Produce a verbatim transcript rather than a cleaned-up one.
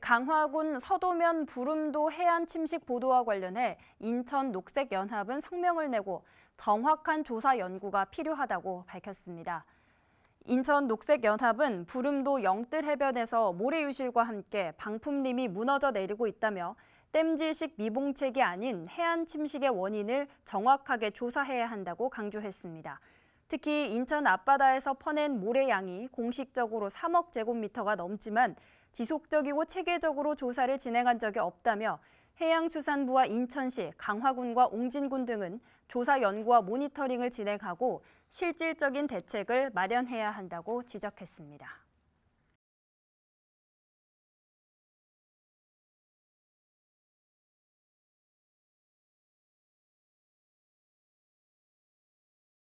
강화군 서도면 볼음도 해안 침식 보도와 관련해 인천 녹색연합은 성명을 내고 정확한 조사 연구가 필요하다고 밝혔습니다. 인천 녹색연합은 볼음도 영뜰 해변에서 모래유실과 함께 방풍림이 무너져 내리고 있다며 댐질식 미봉책이 아닌 해안 침식의 원인을 정확하게 조사해야 한다고 강조했습니다. 특히 인천 앞바다에서 퍼낸 모래양이 공식적으로 삼억 제곱미터가 넘지만 지속적이고 체계적으로 조사를 진행한 적이 없다며 해양수산부와 인천시, 강화군과 옹진군 등은 조사 연구와 모니터링을 진행하고 실질적인 대책을 마련해야 한다고 지적했습니다.